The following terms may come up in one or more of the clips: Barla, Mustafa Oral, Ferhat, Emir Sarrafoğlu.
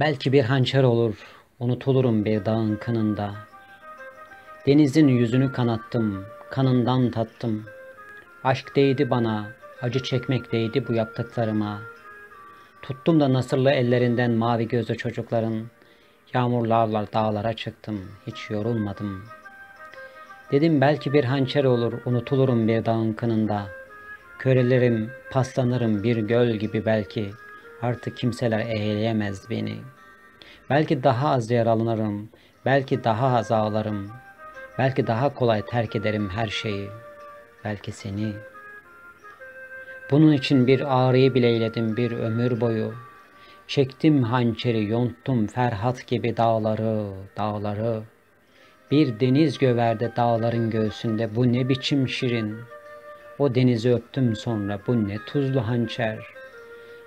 Belki bir hançer olur, unutulurum bir dağın kınında. Denizin yüzünü kanattım, kanından tattım. Aşk değdi bana, acı çekmek değdi bu yaptıklarıma. Tuttum da nasırlı ellerinden mavi gözlü çocukların. Yağmurlarla dağlara çıktım, hiç yorulmadım. Dedim belki bir hançer olur, unutulurum bir dağın kınında. Körelirim, paslanırım bir göl gibi belki. Artık kimseler eğleyemez beni. Belki daha az yaralanırım, belki daha az ağlarım. Belki daha kolay terk ederim her şeyi. Belki seni. Bunun için bir ağrıyı bile eyledim bir ömür boyu. Çektim hançeri, yonttum Ferhat gibi dağları, dağları. Bir deniz göverdi dağların göğsünde, bu ne biçim şirin. O denizi öptüm sonra, bu ne tuzlu hançer.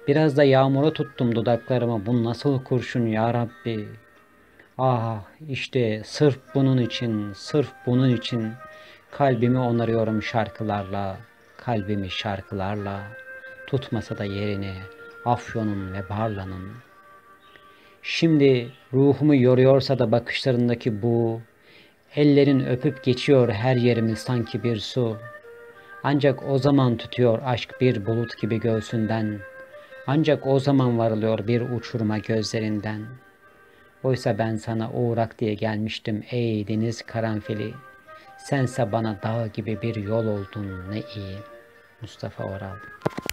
Biraz da yağmura tuttum dudaklarıma, bu nasıl kurşun ya Rabbi. Ah işte sırf bunun için, sırf bunun için kalbimi onarıyorum şarkılarla, kalbimi şarkılarla. Tutmasa da yerini Afyon'un ve Barla'nın. Şimdi ruhumu yoruyorsa da bakışlarındaki bu, ellerin öpüp geçiyor her yerimi sanki bir su. Ancak o zaman tutuyor aşk bir bulut gibi göğsünden. Ancak o zaman varılıyor bir uçuruma gözlerinden. Oysa ben sana uğrak diye gelmiştim ey deniz karanfili. Sense bana dağ gibi bir yol oldun ne iyi. Mustafa Oral.